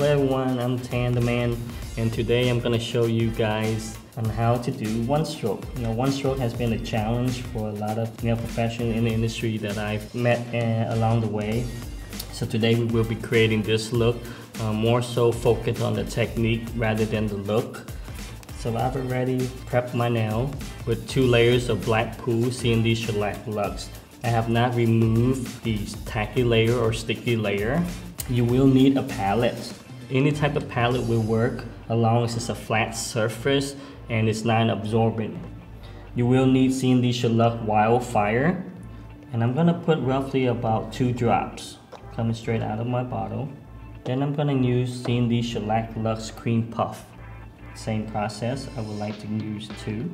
Hello everyone, I'm Tan The Man, and today I'm gonna show you guys on how to do one stroke. You know, one stroke has been a challenge for a lot of nail professionals in the industry that I've met along the way. So today we will be creating this look, more so focused on the technique rather than the look. So I've already prepped my nail with 2 layers of Black Pool CND Shellac Luxe. I have not removed the tacky layer or sticky layer. You will need a palette. Any type of palette will work as long as it's a flat surface and it's non-absorbent. You will need CND Shellac Wildfire, and I'm gonna put roughly about 2 drops coming straight out of my bottle. Then I'm gonna use CND Shellac Luxe Cream Puff. Same process, I would like to use 2.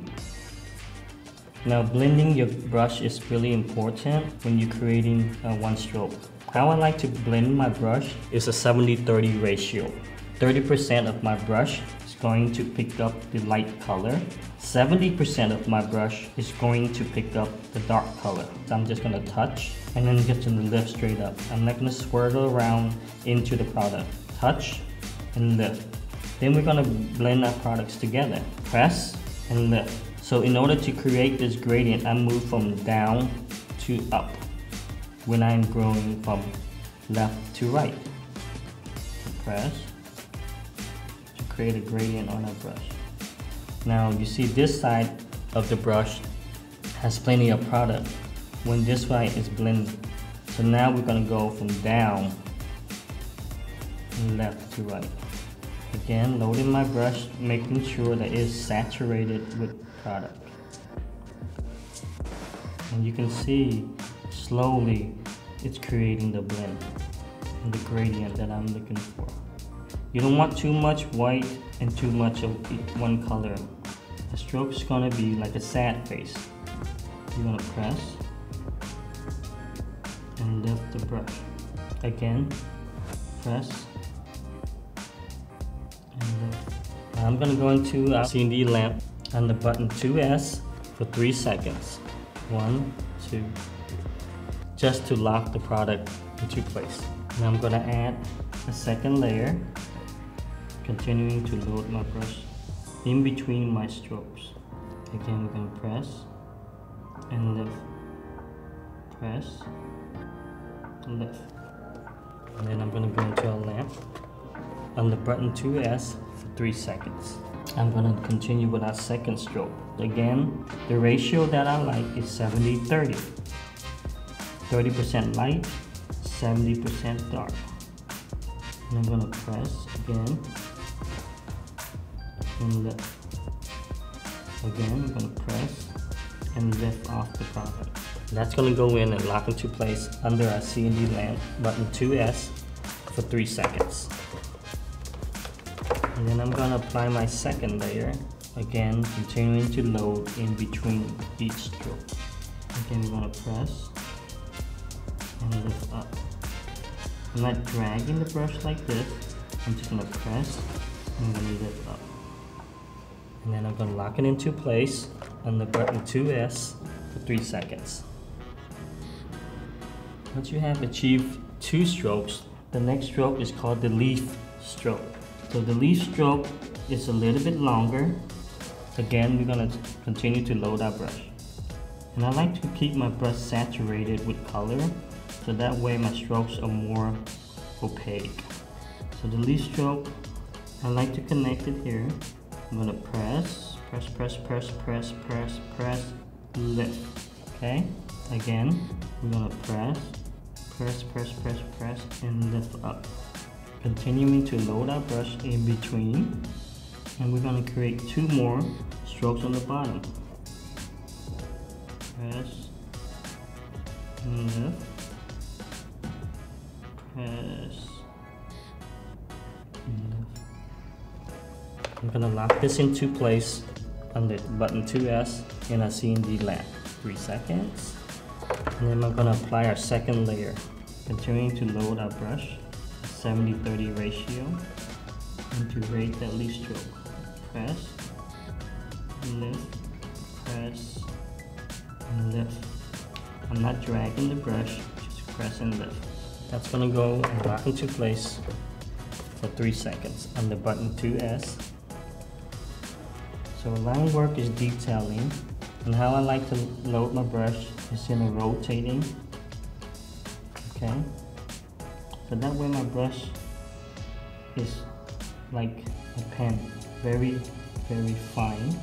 Now blending your brush is really important when you're creating one stroke. How I like to blend my brush is a 70-30 ratio. 30% of my brush is going to pick up the light color. 70% of my brush is going to pick up the dark color. So I'm just gonna touch and then get to lift straight up. I'm not gonna swirl around into the product. Touch and lift. Then we're gonna blend our products together. Press and lift. So in order to create this gradient, I move from down to up when I'm going from left to right. Press to create a gradient on our brush. Now you see this side of the brush has plenty of product when this side is blended. So now we're gonna go from down and left to right. Again, loading my brush, making sure that it's saturated with product. And you can see slowly it's creating the blend and the gradient that I'm looking for. You don't want too much white and too much of one color. The stroke is going to be like a sad face. You're going to press and lift the brush. Again, press. I'm going to go into a CND lamp on the button 2S for 3 seconds. 1, 2, just to lock the product into place. And I'm going to add a second layer, continuing to load my brush in between my strokes. Again, we're going to press and lift. Press and lift. And then I'm going to go into a lamp on the button 2S for 3 seconds. I'm gonna continue with our second stroke. Again, the ratio that I like is 70-30. 30% light, 70% dark. And I'm gonna press again. And lift. Again, I'm gonna press and lift off the product. That's gonna go in and lock into place under our CND lamp, button 2S for 3 seconds. And then I'm going to apply my second layer, again continuing to load in between each stroke. Again, we're going to press and lift up. I'm not dragging the brush like this, I'm just going to press and I'm going to lift up. And then I'm going to lock it into place on the button 2S for 3 seconds. Once you have achieved 2 strokes, the next stroke is called the leaf stroke. So the leaf stroke is a little bit longer. Again, we're gonna continue to load our brush. And I like to keep my brush saturated with color, so that way my strokes are more opaque. So the leaf stroke, I like to connect it here. I'm gonna press, press, press, press, press, press, press, lift. Okay, again, we're gonna press, press, press, press, press, and lift up. Continuing to load our brush in between, and we're going to create 2 more strokes on the bottom. Press and lift. Press and lift. I'm going to lock this into place on the button 2S in our CND lamp. 3 seconds. And then I'm going to apply our second layer, continuing to load our brush. 70-30 ratio, and to rate that leaf stroke. Press, lift, press, and lift. I'm not dragging the brush, just press and lift. That's gonna go and lock into place for 3 seconds under button 2S. So line work is detailing, and how I like to load my brush is in a rotating. Okay, so that way my brush is like a pen, very, very fine.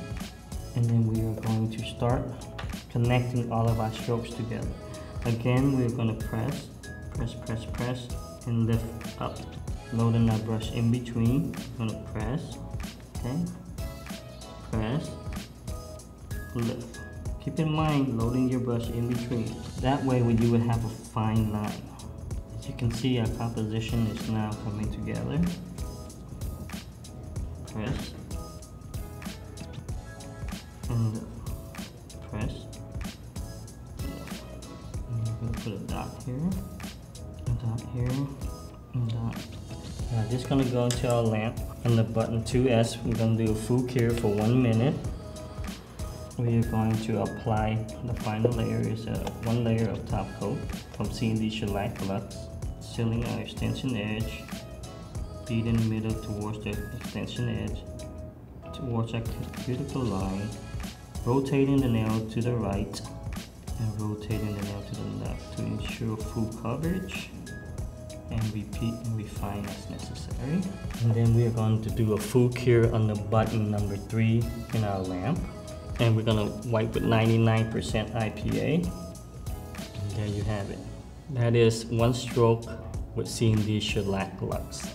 And then we are going to start connecting all of our strokes together. Again, we're going to press, and lift up, loading our brush in between. We're going to press, okay, press, lift. Keep in mind loading your brush in between. That way you will have a fine line. As you can see, our composition is now coming together. Press, and press. I'm gonna put a dot here, a dot here, and a dot. Now just gonna go into our lamp and the button 2S. We're gonna do a full cure for 1 minute. We are going to apply the final layer, is one layer of top coat from CND Shellac Luxe, sealing our extension edge, beading middle towards the extension edge, towards our cuticle line, rotating the nail to the right and rotating the nail to the left to ensure full coverage, and repeat and refine as necessary. And then we are going to do a full cure on the button number 3 in our lamp. And we're gonna wipe with 99% IPA. And there you have it. That is one stroke with CND Shellac Luxe.